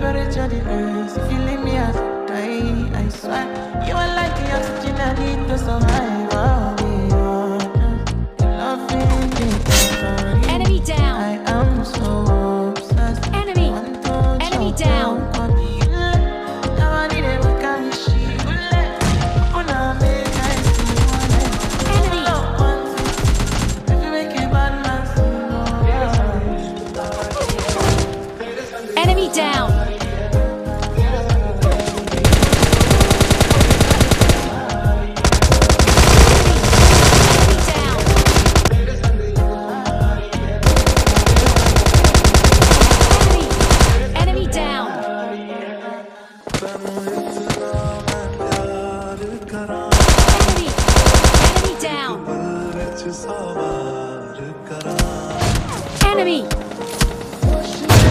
temperature the earth. If you leave me, I die, I swear. You are like the oxygen I need to survive. I'll be honest. Enemy down. I am so obsessed. Enemy down.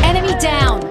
Enemy down.